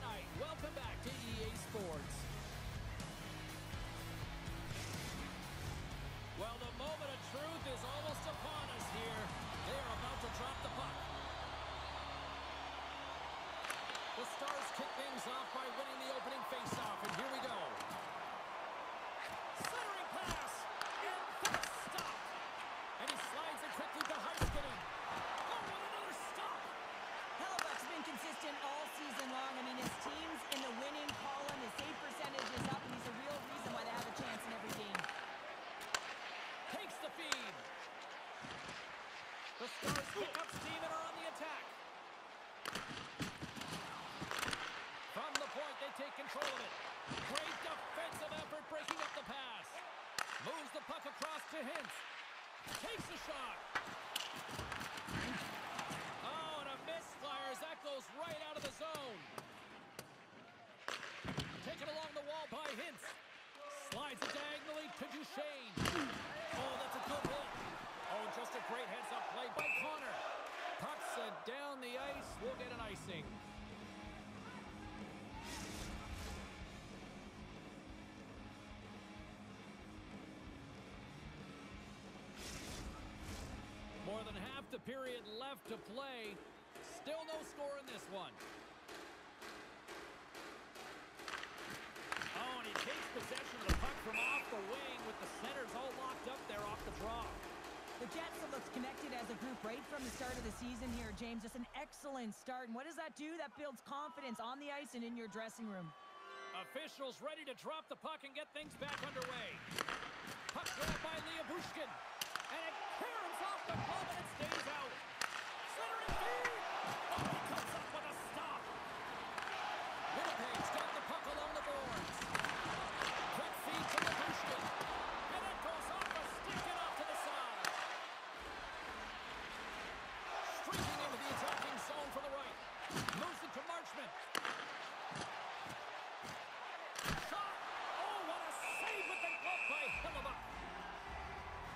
tonight. Welcome back to EA Sports. Well, the moment of truth is almost upon us here. They are about to drop the puck. The Stars kick things off by winning the opening faceoff, and here we go. Centering pass, and that's stopped. And he slides it quickly to Heiskanen. Oh, what another stop! Hellebuyck's been consistent all season long. I mean, his team's in the winning column. His save percentage is up, and he's a real reason why they have a chance in every game. Takes the feed. The Stars pick up steam and are on the attack. From the point, they take control of it. Great defensive effort breaking up the pass. Moves the puck across to Hintz. Takes the shot. Oh, and a miss, Flyers. That goes right out of the zone. Taken along the wall by Hintz. Slides it diagonally to Duchesne. Oh, that's a good hit. Oh, just a great heads-up play by Connor. Pucks it down the ice. We'll get an icing. More than half the period left to play. Still no score in this one. Oh, and he takes possession of the puck from off the wing with the centers all locked up there off the draw. The Jets have looked connected as a group right from the start of the season here, James. Just an excellent start. And what does that do? That builds confidence on the ice and in your dressing room. Officials ready to drop the puck and get things back underway. Puck grabbed by Leibushkin. And it caroms off the club and it stays out. Centering feed! Oh, he comes up with a stop. Winnipeg's got the puck along the boards. Quick feed to Leibushkin. And it goes off the stick and off to the side. Streaking into the attacking zone for the right. Moves it to Marchman. Shot! Oh, what a save with the glove by Hellebuyck.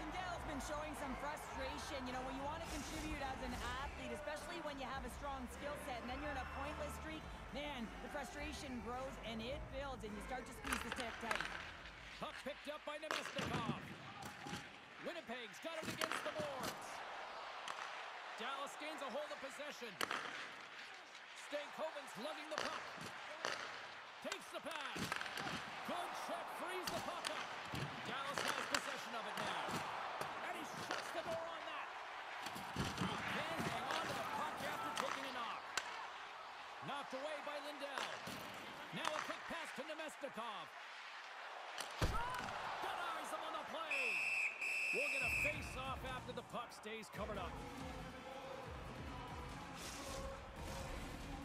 Lindell's been showing some frustration. You know, when you want to contribute as an athlete, especially when you have a strong skill set, and then you're in a pointless streak, man, the frustration grows and it builds, and you start to squeeze the stick tight. Puck picked up by Namestnikov. Winnipeg's got it against the boards. Dallas gains a hold of possession. Stankoven's lugging the puck. Takes the pass. Good check, frees the puck up. Dallas has possession of it now. Shuts the door on that. Ben hang on to the puck after taking a knock. Knocked away by Lindell. Now a quick pass to Namestnikov. Shot! Denies him on the play. We'll get a face-off after the puck stays covered up.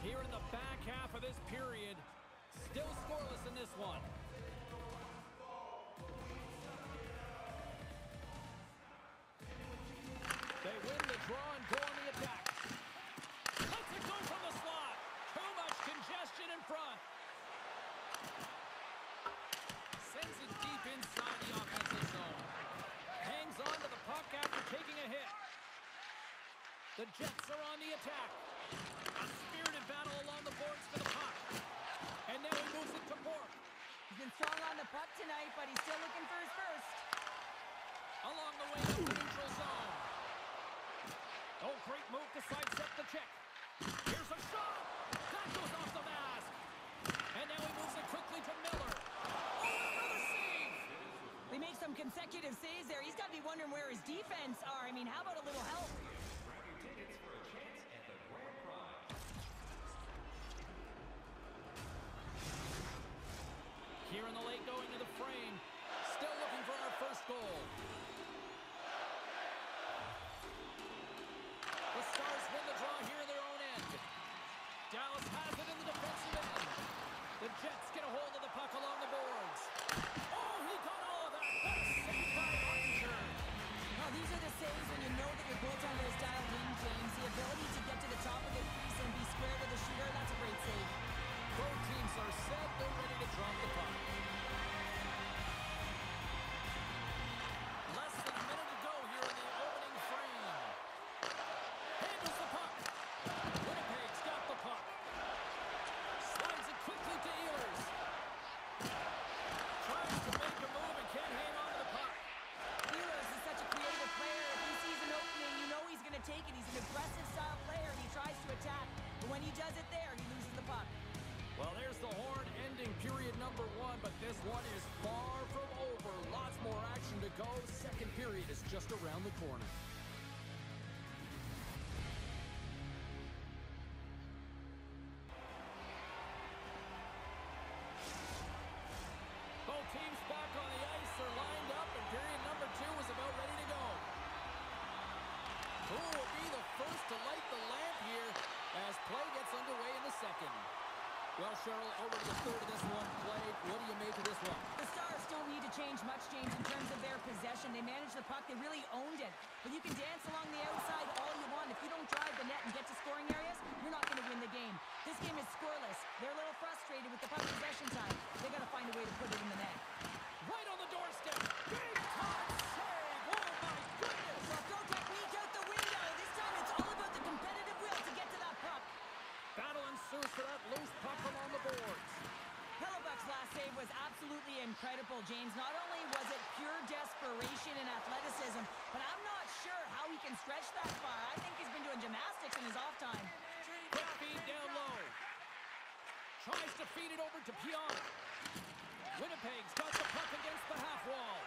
Here in the back half of this period, still scoreless in this one. They win the draw and go on the attack. Let's it go from the slot. Too much congestion in front. Sends it deep inside the offensive zone. Hangs on to the puck after taking a hit. The Jets are on the attack. A spirited battle along the boards for the puck. And now he moves it to Port. He's been strong on the puck tonight, but he's still looking for his first. Along the way to the neutral zone. Oh, great move to sidestep the check. Here's a shot. That goes off the mask. And now he moves it quickly to Miller. Oh, another save. They make some consecutive saves there. He's got to be wondering where his defense are. I mean, how about a little help? Grab your tickets for a chance at the grand prize. Here in the late going to the frame. Still looking for our first goal. The Stars win the draw here in their own end. Dallas has it in the defensive end. The Jets get a hold of the puck along the boards. Oh, he got all of that. That's saved by Anderson. Now, these are the saves when you know that you're take it. He's an aggressive style player, and he tries to attack. But when he does it there, he loses the puck. Well, there's the horn ending period number one, but this one is far from over. Lots more action to go. Second period is just around the corner. Both teams back on the ice. They're lined up, and period number two is about ready to go. Who will be the first to light the lamp here as play gets underway in the second? Well, Cheryl, over to the third of this one play. What do you make of this one? The Stars don't need to change much in terms of their possession. They managed the puck. They really owned it. But you can dance along the outside all you want. If you don't drive the net and get to scoring areas, you're not going to win the game. This game is scoreless. They're a little frustrated with the puck possession time. They got to find a way to put it in the net. Right on the doorstep. Big time save. Oh, my goodness. Well, go technique out the window. This time it's all about the competitive will to get to that puck. Battle ensues for that loose puck from on the boards. Hellebuyck's last save was absolutely incredible, James. Not only was it pure desperation and athleticism, but I'm not sure how he can stretch that far. I think he's been doing gymnastics in his off time. Quick feed down low. Tries to feed it over to Pion. Winnipeg's got the puck against the half wall.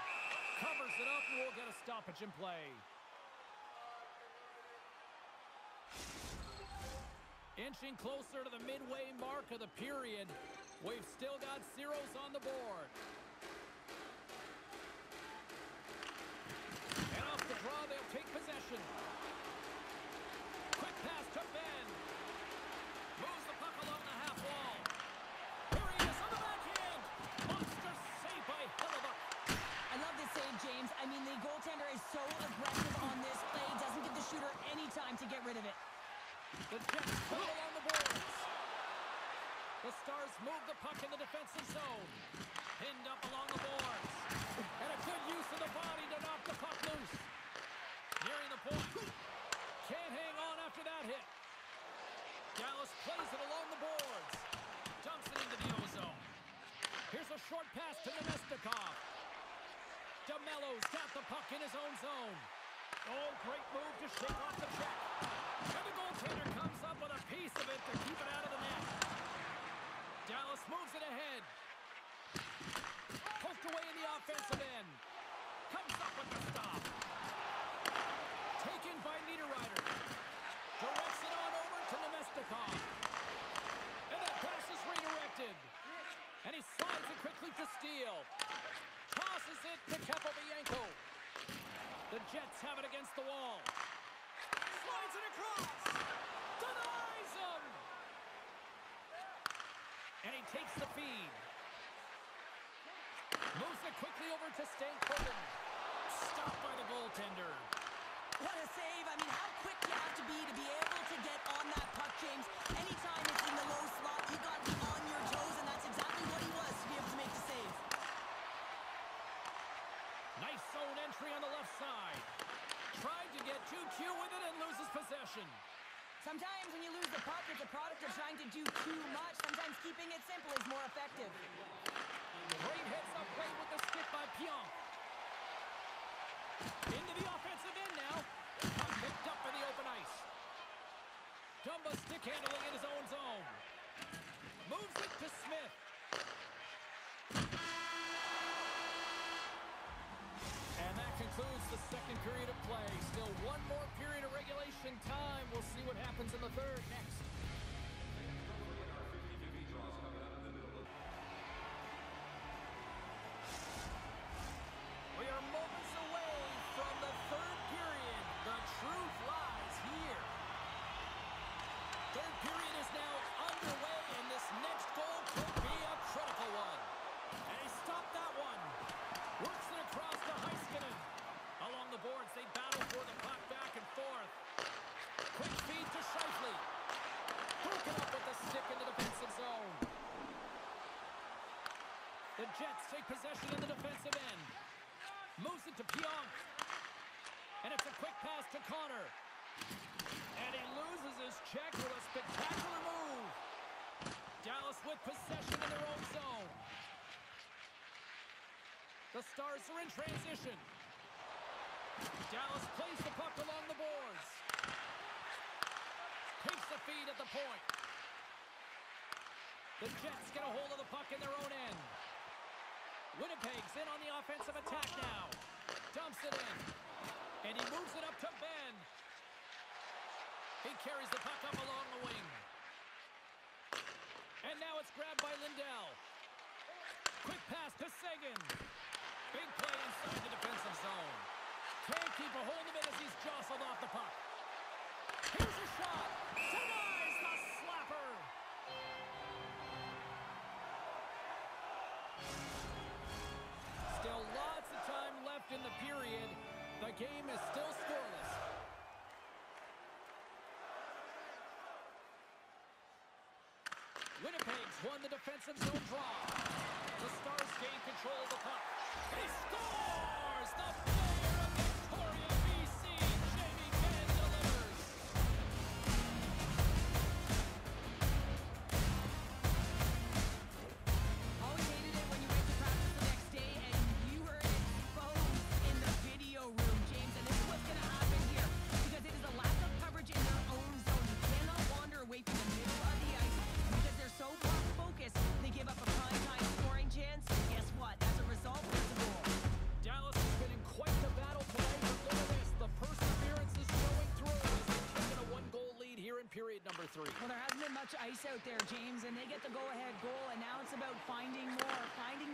Covers it up and we'll get a stoppage in play. Inching closer to the midway mark of the period. We've still got zeros on the board. And off the draw, they'll take possession. Quick pass to Ben. Moves the puck along the half wall. Here he is on the backhand. Monster save by Hellebuyck. I love this save, James. I mean, the goaltender is so aggressive on this play. Doesn't give the shooter any time to get rid of it. The Jets put it on the boards. The Stars move the puck in the defensive zone. Pinned up along the boards. And a good use of the body to knock the puck loose. Nearing the point. Can't hang on after that hit. Dallas plays it along the boards. Dumps it into the O-zone. Here's a short pass to Namestnikov. DeMello's got the puck in his own zone. Oh, great move to shake off the check. And the goaltender comes up with a piece of it to keep it out of the net. Dallas moves it ahead. Poked away in the offensive end. Comes up with the stop. Taken by Niederreiter. Directs it on over to Namestnikov. And that pass is redirected. And he slides it quickly to Steele. Tosses it to Capobianco. The Jets have it against the wall. Slides it across. Denies him. And he takes the feed. Moves it quickly over to Stankford. Stopped by the goaltender. What a save. I mean, how quick you have to be able to get on that puck, James. Anytime it's in the low slot, you got to be on your toes, and that's exactly what he was to be able to make the save. Nice zone entry on the left side. Tried to get 2Q with it and loses possession. Sometimes when you lose the puck, it's a product of trying to do too much. Sometimes keeping it simple is more effective. Great hits up play with the stick by Pionk. Into the offensive end now. Picked up for the open ice. Dumba stick handling in his own zone. Moves it to Smith. And that concludes the second period of play. Still one more period of regulation time. We'll see what happens in the third next. We are moments away from the third period. The truth lies here. Third period is now underway, and this next goal could be a critical one. And he stopped that one. Works it across. Along the boards, they battle for the puck back and forth. Quick feed to Shifley. Broken up with the stick in the defensive zone. The Jets take possession in the defensive end. Moves it to Pionk. And it's a quick pass to Connor. And he loses his check with a spectacular move. Dallas with possession in their own zone. The Stars are in transition. Dallas plays the puck along the boards. point. The Jets get a hold of the puck in their own end. Winnipeg's in on the offensive attack now. Dumps it in. And he moves it up to Ben. He carries the puck up along the wing. And now it's grabbed by Lindell. Quick pass to Seguin. Big play inside the defensive zone. Can't keep a hold of it as he's jostled off the puck. Here's a shot. Denies the slapper. Still lots of time left in the period. The game is still scoreless. Winnipeg's won the defensive zone draw. The Stars gain control of the puck. He scores! The player of Victoria, BC, Jamie Benn delivers. Always hated it when you went to practice the next day and you were exposed in the video room, James. And this is what's going to happen here because it is a lack of coverage in their own zone. You cannot wander away from the middle of the ice because they're so focused. They give up a prime-time scoring chance. And guess what? As a result, there's a goal. Dallas has been in quite the battle tonight, but look at this. The perseverance is showing through as they're taking a one-goal lead here in period number 3. Well, there hasn't been much ice out there, James, and they get the go-ahead goal, and now it's about finding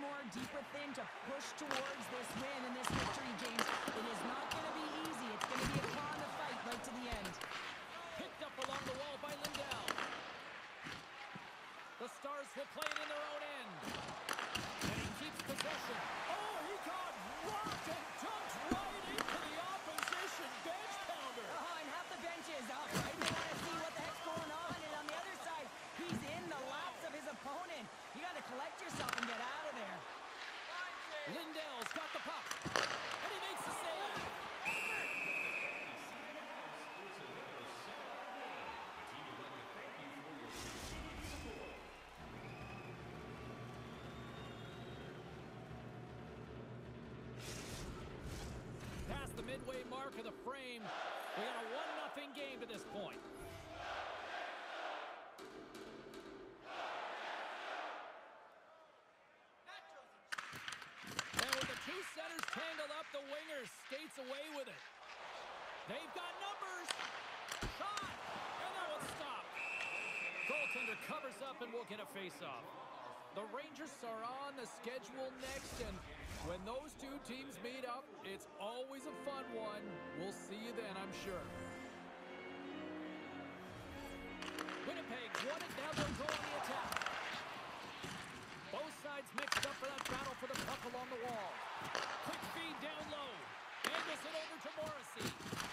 more deep within to push towards this win and this victory, James. It is not going to be easy. It's going to be a claw in the fight right to the end. Picked up along the wall by Lindell. The Stars will play it in their own end. And he keeps possession. Oh, he got rocked and dumped right into the opposition bench pounder. Oh, and half the bench is up, right? They want to see what the heck's going on. And on the other side, he's in the laps of his opponent. You got to collect yourself and get out of there. Lindell's got the puck. And he makes the save. The midway mark of the frame. We got a 1-0 game to this point. And with the two centers tangled up, the winger skates away with it. They've got numbers. Shot! And that one's stopped. Goaltender covers up and we'll get a face-off. The Rangers are on the schedule next, and when those two teams meet up, it's always a fun one. We'll see you then, I'm sure. Winnipeg won it, now they'll go on the attack. Both sides mixed up for that battle for the puck along the wall. Quick feed down low. Anderson over to Morrissey.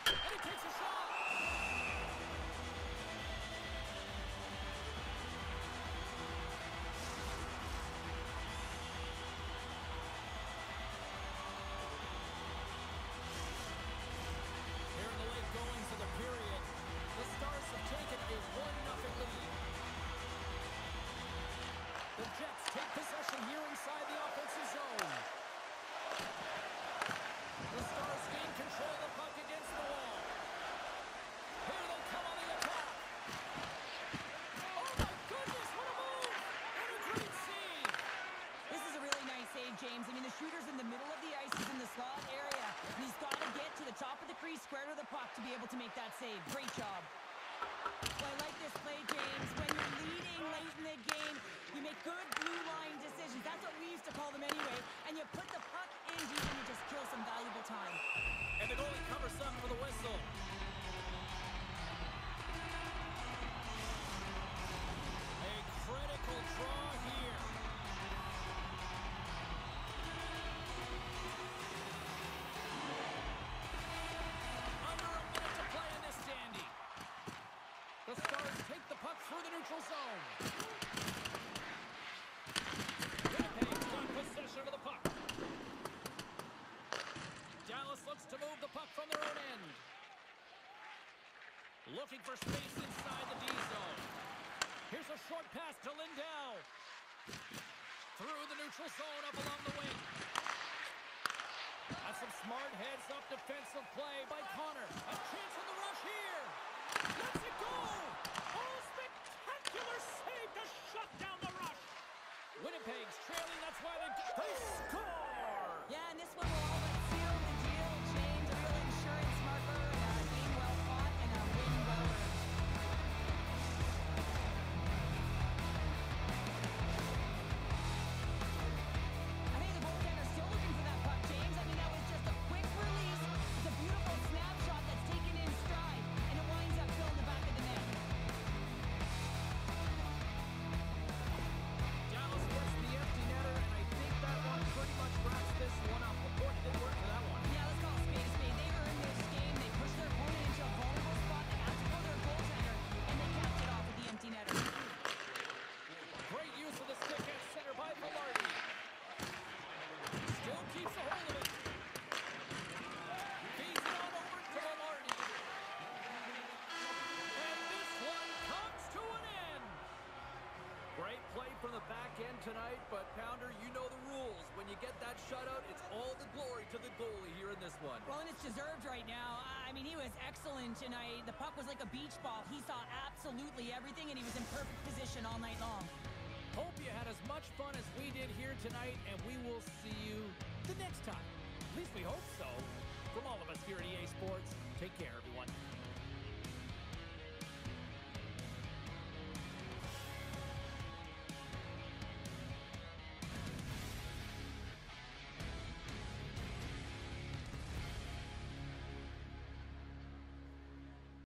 And he takes a shot! Of the period, the Stars have taken a 1-0 lead. The Jets take possession here inside the offensive zone. The Stars gain control of the puck against the wall. Here they'll come on the attack. Oh my goodness, what a move! What a great save! This is a really nice save, James. I mean, the shooter's in the middle of the ice, he's in the slot area. And he's got to get to the top of the crease, square to the puck to be able to make that save. Great job. Well, I like this play, James. When you're leading late in the game, you make good blue line decisions. That's what we used to call them anyway. And you put the puck in deep and you just kill some valuable time. And the goalie covers up for the whistle. A critical draw here. The Stars take the puck through the neutral zone. Winnipeg's got possession of the puck. Dallas looks to move the puck from their own end. Looking for space inside the D zone. Here's a short pass to Lindell. Through the neutral zone, up along the wing. That's some smart heads-up defensive play by Connor. A chance on the rush here. That's a goal! Oh, spectacular! again tonight, but Pounder, you know the rules. When you get that shutout, it's all the glory to the goalie here in this one. Well, and it's deserved right now. I mean, he was excellent tonight. The puck was like a beach ball. He saw absolutely everything, and he was in perfect position all night long. Hope you had as much fun as we did here tonight, and we will see you the next time. At least we hope so. From all of us here at EA Sports, take care, everyone.